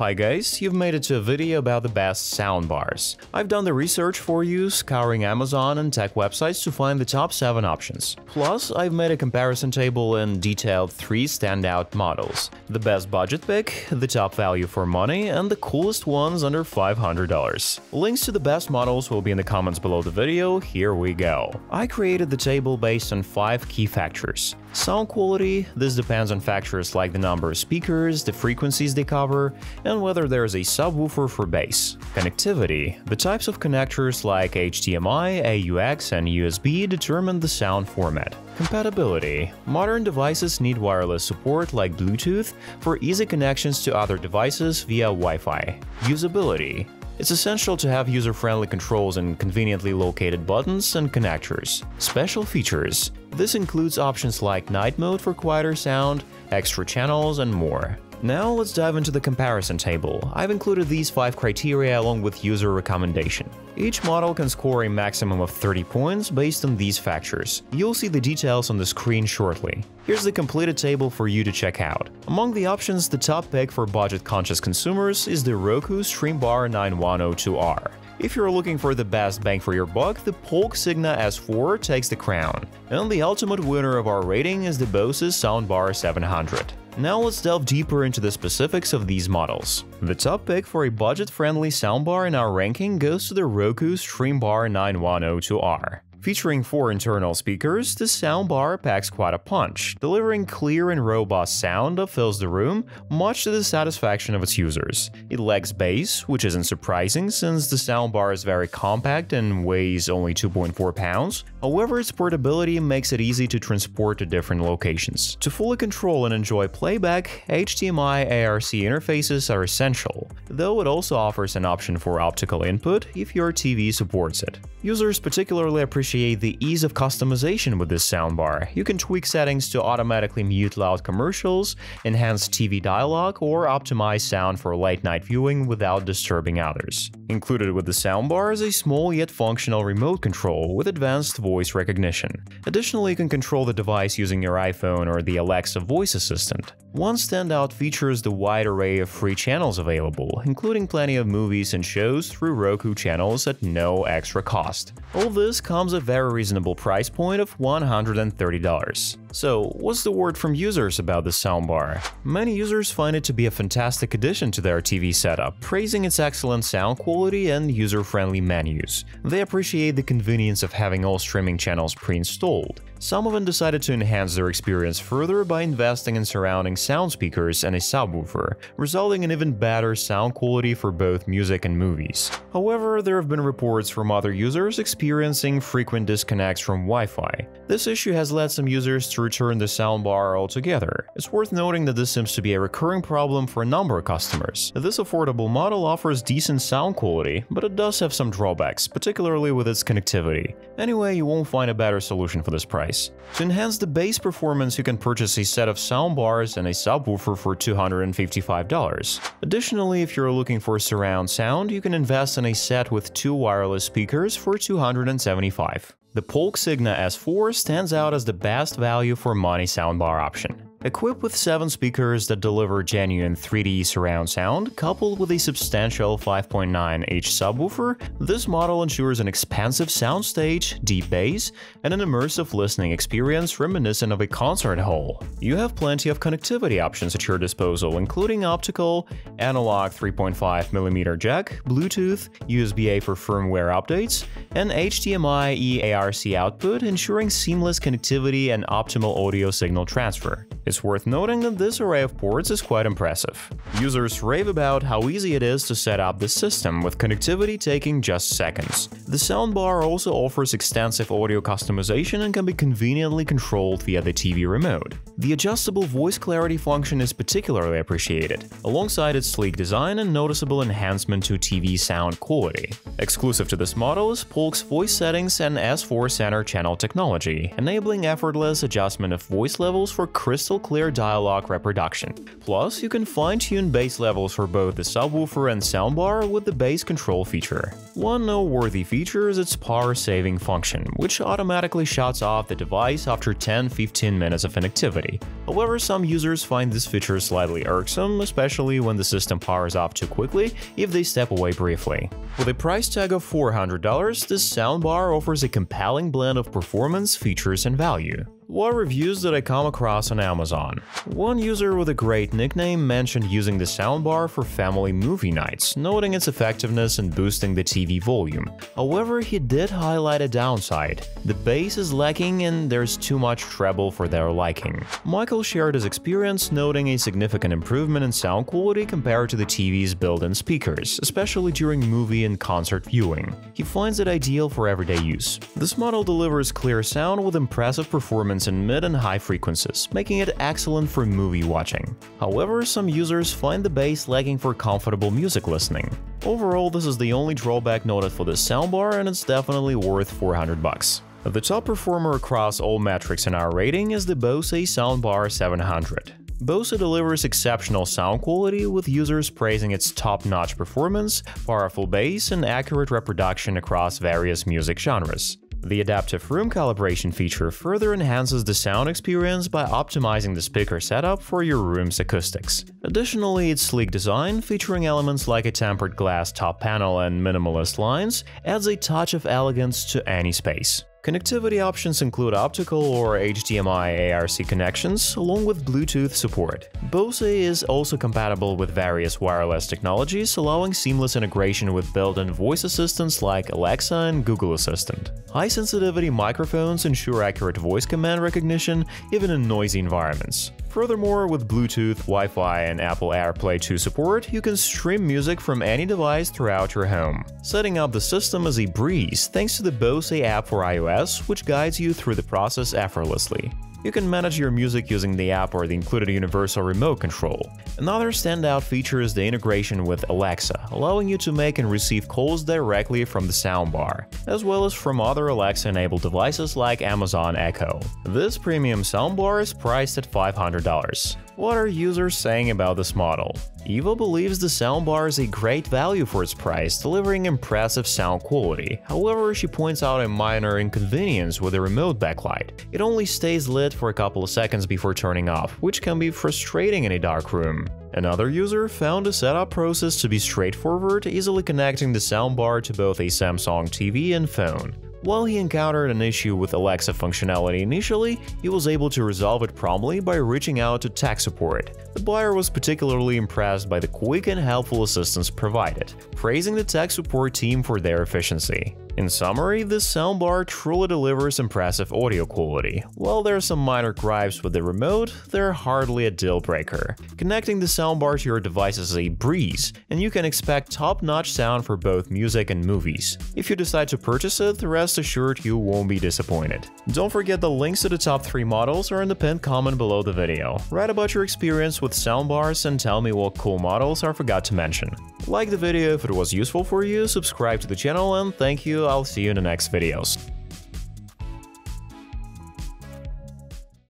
Hi guys, you've made it to a video about the best soundbars. I've done the research for you, scouring Amazon and tech websites to find the top 7 options. Plus, I've made a comparison table and detailed 3 standout models. The best budget pick, the top value for money, and the coolest ones under $500. Links to the best models will be in the comments below the video, here we go. I created the table based on 5 key factors. Sound quality, this depends on factors like the number of speakers, the frequencies they cover, and whether there is a subwoofer for bass. Connectivity, the types of connectors like HDMI, AUX, and USB determine the sound format. Compatibility, modern devices need wireless support like Bluetooth for easy connections to other devices via Wi-Fi. Usability, it's essential to have user-friendly controls and conveniently located buttons and connectors. Special features, this includes options like night mode for quieter sound, extra channels, and more. Now let's dive into the comparison table. I've included these 5 criteria along with user recommendation. Each model can score a maximum of 30 points based on these factors. You'll see the details on the screen shortly. Here's the completed table for you to check out. Among the options, the top pick for budget-conscious consumers is the Roku Streambar 9102R. If you're looking for the best bang for your buck, the Polk Signa S4 takes the crown. And the ultimate winner of our rating is the Bose Soundbar 700. Now let's delve deeper into the specifics of these models. The top pick for a budget-friendly soundbar in our ranking goes to the Roku Streambar 9102R. Featuring 4 internal speakers, the soundbar packs quite a punch, delivering clear and robust sound that fills the room, much to the satisfaction of its users. It lacks bass, which isn't surprising since the soundbar is very compact and weighs only 2.4 pounds. However, its portability makes it easy to transport to different locations. To fully control and enjoy playback, HDMI ARC interfaces are essential, though it also offers an option for optical input if your TV supports it. Users particularly appreciate the ease of customization with this soundbar. You can tweak settings to automatically mute loud commercials, enhance TV dialogue, or optimize sound for late-night viewing without disturbing others. Included with the soundbar is a small yet functional remote control with advanced voice recognition. Additionally, you can control the device using your iPhone or the Alexa voice assistant. One standout feature is the wide array of free channels available, including plenty of movies and shows through Roku channels at no extra cost. All this comes at a very reasonable price point of $130. So, what's the word from users about the soundbar? Many users find it to be a fantastic addition to their TV setup, praising its excellent sound quality and user-friendly menus. They appreciate the convenience of having all streaming channels pre-installed. Some of them decided to enhance their experience further by investing in surrounding sound speakers and a subwoofer, resulting in even better sound quality for both music and movies. However, there have been reports from other users experiencing frequent disconnects from Wi-Fi. This issue has led some users to return the soundbar altogether. It's worth noting that this seems to be a recurring problem for a number of customers. This affordable model offers decent sound quality, but it does have some drawbacks, particularly with its connectivity. Anyway, you won't find a better solution for this price. To enhance the bass performance, you can purchase a set of soundbars and a subwoofer for $255. Additionally, if you're looking for surround sound, you can invest in a set with 2 wireless speakers for $275. The Polk Signa S4 stands out as the best value for money soundbar option. Equipped with 7 speakers that deliver genuine 3D surround sound, coupled with a substantial 5.9-inch subwoofer, this model ensures an expansive soundstage, deep bass, and an immersive listening experience reminiscent of a concert hall. You have plenty of connectivity options at your disposal, including optical, analog 3.5mm jack, Bluetooth, USB-A for firmware updates, and HDMI eARC output, ensuring seamless connectivity and optimal audio signal transfer. It's worth noting that this array of ports is quite impressive. Users rave about how easy it is to set up the system, with connectivity taking just seconds. The soundbar also offers extensive audio customization and can be conveniently controlled via the TV remote. The adjustable voice clarity function is particularly appreciated, alongside its sleek design and noticeable enhancement to TV sound quality. Exclusive to this model is Polk's voice settings and S4 center channel technology, enabling effortless adjustment of voice levels for crystal crystal-clear dialogue reproduction. Plus, you can fine-tune bass levels for both the subwoofer and soundbar with the bass control feature. One noteworthy feature is its power-saving function, which automatically shuts off the device after 10-15 minutes of inactivity. However, some users find this feature slightly irksome, especially when the system powers off too quickly if they step away briefly. With a price tag of $400, this soundbar offers a compelling blend of performance, features, and value. What reviews did I come across on Amazon? One user with a great nickname mentioned using the soundbar for family movie nights, noting its effectiveness in boosting the TV volume. However, he did highlight a downside. The bass is lacking and there's too much treble for their liking. Michael shared his experience, noting a significant improvement in sound quality compared to the TV's built-in speakers, especially during movie and concert viewing. He finds it ideal for everyday use. This model delivers clear sound with impressive performance in mid and high frequencies, making it excellent for movie watching. However, some users find the bass lagging for comfortable music listening. Overall, this is the only drawback noted for this soundbar, and it's definitely worth $400. The top performer across all metrics in our rating is the Bose Soundbar 700. Bose delivers exceptional sound quality, with users praising its top-notch performance, powerful bass, and accurate reproduction across various music genres. The adaptive room calibration feature further enhances the sound experience by optimizing the speaker setup for your room's acoustics. Additionally, its sleek design, featuring elements like a tempered glass top panel and minimalist lines, adds a touch of elegance to any space. Connectivity options include optical or HDMI ARC connections, along with Bluetooth support. Bose is also compatible with various wireless technologies, allowing seamless integration with built-in voice assistants like Alexa and Google Assistant. High-sensitivity microphones ensure accurate voice command recognition, even in noisy environments. Furthermore, with Bluetooth, Wi-Fi, and Apple AirPlay 2 support, you can stream music from any device throughout your home. Setting up the system is a breeze thanks to the Bose app for iOS, which guides you through the process effortlessly. You can manage your music using the app or the included universal remote control. Another standout feature is the integration with Alexa, allowing you to make and receive calls directly from the soundbar, as well as from other Alexa-enabled devices like Amazon Echo. This premium soundbar is priced at $500. What are users saying about this model? Eva believes the soundbar is a great value for its price, delivering impressive sound quality. However, she points out a minor inconvenience with the remote backlight. It only stays lit for a couple of seconds before turning off, which can be frustrating in a dark room. Another user found the setup process to be straightforward, easily connecting the soundbar to both a Samsung TV and phone. While he encountered an issue with Alexa functionality initially, he was able to resolve it promptly by reaching out to tech support. The buyer was particularly impressed by the quick and helpful assistance provided, praising the tech support team for their efficiency. In summary, this soundbar truly delivers impressive audio quality. While there are some minor gripes with the remote, they're hardly a deal-breaker. Connecting the soundbar to your device is a breeze, and you can expect top-notch sound for both music and movies. If you decide to purchase it, rest assured you won't be disappointed. Don't forget the links to the top 3 models are in the pinned comment below the video. Write about your experience with soundbars and tell me what cool models I forgot to mention. Like the video if it was useful for you, subscribe to the channel, and thank you. I'll see you in the next videos.